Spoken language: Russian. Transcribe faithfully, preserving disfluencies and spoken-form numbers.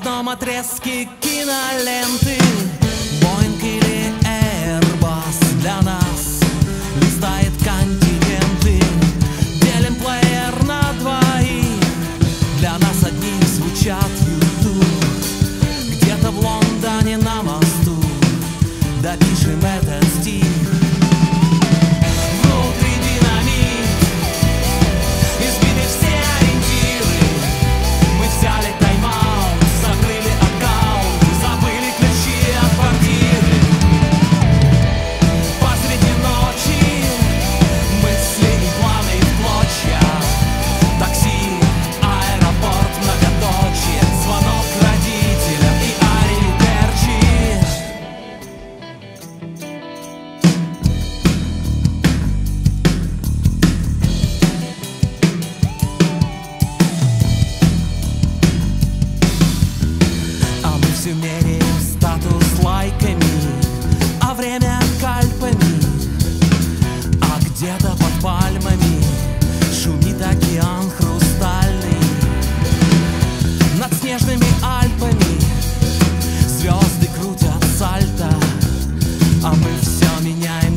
одном отрезке киноленты. Boeing или Airbus для нас листает континенты. Делим плеер на двоих. Для нас одни звучат YouTube. Где-то в Лондоне на мосту допишем этот стих. Меряем статус лайками, а время кальпами. А где-то под пальмами шумит океан хрустальный. Над снежными Альпами звезды крутят сальто, а мы все меняем.